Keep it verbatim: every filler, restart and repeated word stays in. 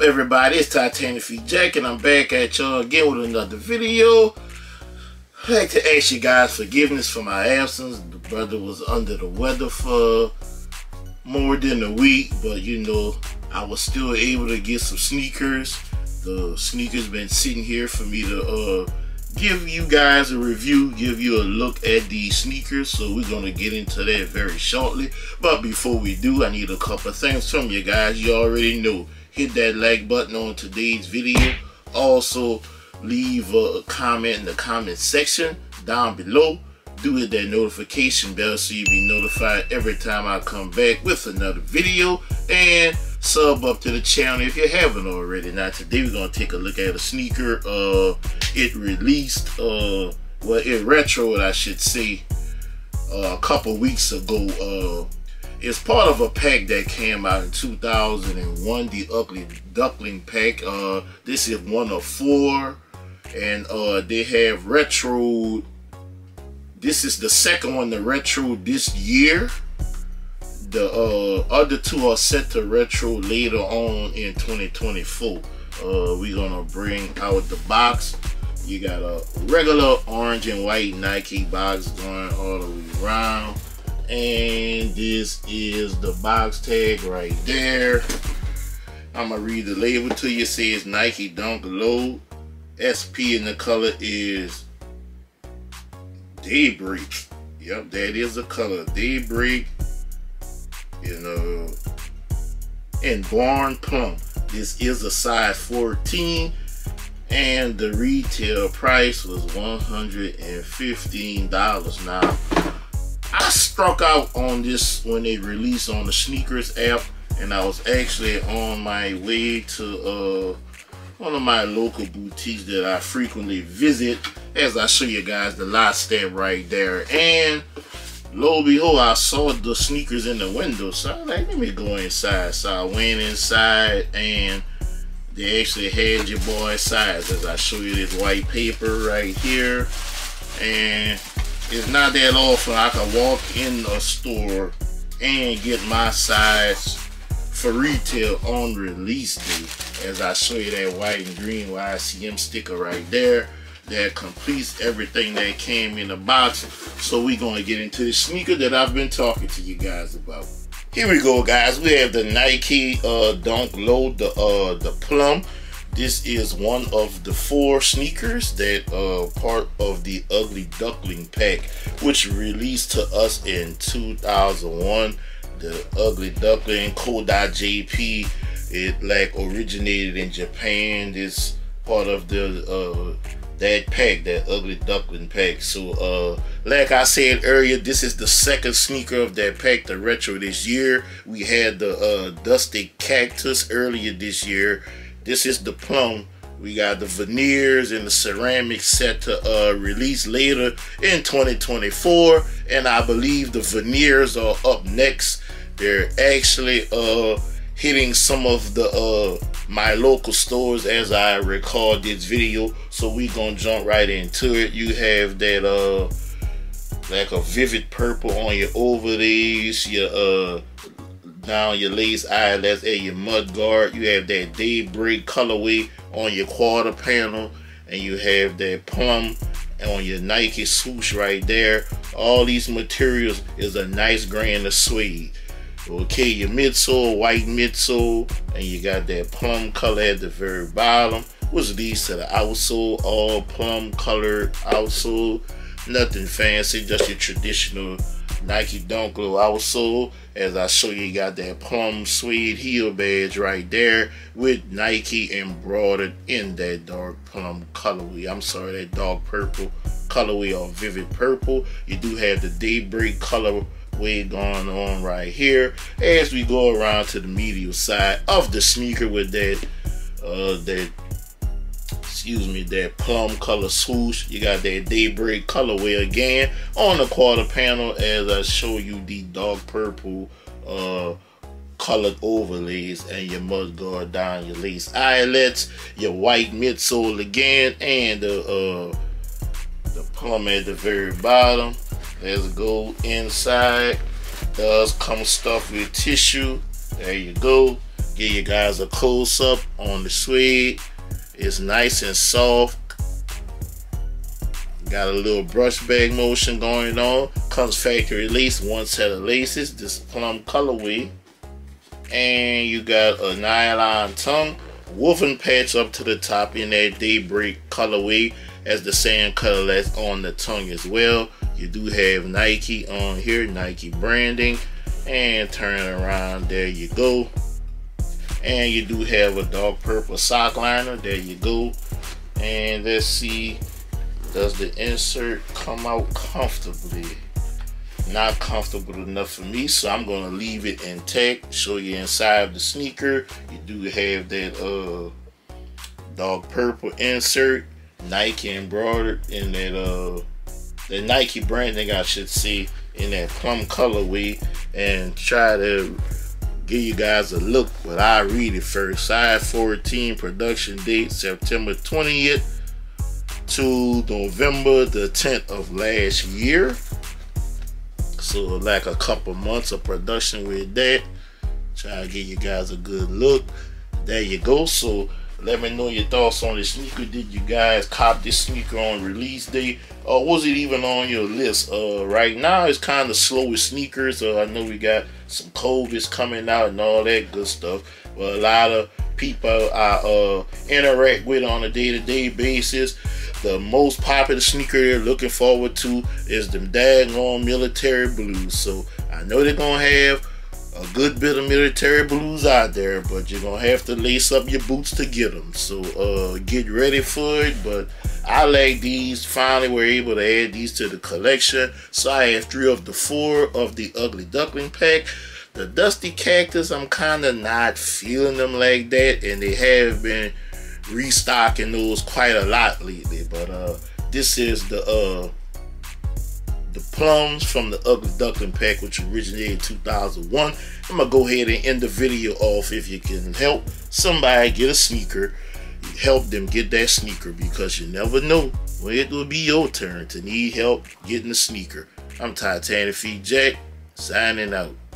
up, everybody? It's Titanic Feet Jack, and I'm back at y'all again with another video. I'd like to ask you guys forgiveness for my absence. The brother was under the weather for more than a week, but you know, I was still able to get some sneakers. The sneakers been sitting here for me to uh, give you guys a review, give you a look at these sneakers, so we're going to get into that very shortly. But before we do, I need a couple of things from you guys. You already know, hit that like button on today's video. Also, leave a comment in the comment section down below. Do hit that notification bell so you'll be notified every time I come back with another video. And sub up to the channel if you haven't already. Now today we're gonna take a look at a sneaker. Uh, it released, uh, well, it retroed, I should say, uh, a couple weeks ago. Uh, it's part of a pack that came out in two thousand one, the Ugly Duckling pack. Uh, this is one of four, and uh, they have retroed. This is the second one to retro this year. The uh, other two are set to retro later on in twenty twenty-four. Uh, we're gonna bring out the box. You got a regular orange and white Nike box going all the way around, and this is the box tag right there. I'm gonna read the label to you. It says Nike Dunk Low. S P in the color is Daybreak. Yep, that is the color, Daybreak. You know, and Barn Plum. This is a size fourteen, and the retail price was one hundred fifteen dollars. Now, I struck out on this when they released on the sneakers app, and I was actually on my way to uh, one of my local boutiques that I frequently visit, as I show you guys the last step right there. And lo and behold, I saw the sneakers in the window, so I was like, let me go inside. So I went inside, and they actually had your boy's size, as I show you this white paper right here. And it's not that often I can walk in a store and get my size for retail on release day, as I show you that white and green Y C M sticker right there. That completes everything that came in the box. So we're gonna get into the sneaker that I've been talking to you guys about. Here we go, guys. We have the Nike uh, Dunk Low, the uh, the Plum. This is one of the four sneakers that uh, part of the Ugly Duckling pack, which released to us in two thousand one. The Ugly Duckling J P. It like originated in Japan. This part of the uh, that pack, that Ugly Duckling pack. So uh like I said earlier, this is the second sneaker of that pack to retro this year. We had the uh Dusty Cactus earlier this year. This is the Plum. We got the veneers and the ceramic set to uh release later in twenty twenty-four, and I believe the veneers are up next. They're actually uh hitting some of the uh my local stores as I record this video, so we gonna jump right into it. You have that uh like a vivid purple on your overlays, your uh down your lace eyelets and your mud guard. You have that Daybreak colorway on your quarter panel, and you have that Plum on your Nike swoosh right there. All these materials is a nice grain of suede. Okay, your midsole, white midsole, and you got that plum color at the very bottom, which leads to the outsole, all plum colored outsole. Nothing fancy, just your traditional Nike Dunk Low outsole. As I show you, you got that plum suede heel badge right there with Nike embroidered in that dark plum colorway. I'm sorry, that dark purple colorway or vivid purple. You do have the Daybreak color way going on right here as we go around to the medial side of the sneaker with that uh that excuse me that plum color swoosh. You got that Daybreak colorway again on the quarter panel as I show you the dark purple uh colored overlays and your mudguard down your lace eyelets, your white midsole again, and the uh the plum at the very bottom. Let's go inside. Does come stuffed with tissue. There you go. Give you guys a close-up on the suede. It's nice and soft. Got a little brush bag motion going on. Comes factory lace, one set of laces, this plum colorway. And you got a nylon tongue, woven patch up to the top in that Daybreak colorway, as the same color that's on the tongue as well. You do have Nike on here, Nike branding, and turn around, there you go. And you do have a dark purple sock liner, there you go. And let's see, does the insert come out comfortably? Not comfortable enough for me, so I'm gonna leave it intact. Show you inside of the sneaker. You do have that uh dark purple insert, Nike embroidered in that uh the Nike branding, I should say, in that plum colorway, and try to give you guys a look. But I read it first. Size fourteen, production date September twentieth to November the tenth of last year. So like a couple months of production with that. Try to give you guys a good look. There you go. So let me know your thoughts on this sneaker. Did you guys cop this sneaker on release day, or was it even on your list? Uh, right now it's kind of slow with sneakers. Uh, I know we got some COVIDs coming out and all that good stuff. But a lot of people I uh, interact with on a day-to-day basis, the most popular sneaker they're looking forward to is them daggone Military Blues. So I know they're gonna have a good bit of Military Blues out there, but you're gonna have to lace up your boots to get them. So uh, get ready for it. But I like these. Finally we're able to add these to the collection. So I have three of the four of the Ugly Duckling pack. The Dusty Cactus, I'm kind of not feeling them like that, and they have been restocking those quite a lot lately. But uh this is the uh the Plums from the Ugly Duckling pack, which originated in two thousand one. I'm gonna go ahead and end the video off. If you can help somebody get a sneaker, help them get that sneaker, because you never know when it will be your turn to need help getting a sneaker. I'm Titanic Feet Jack, signing out.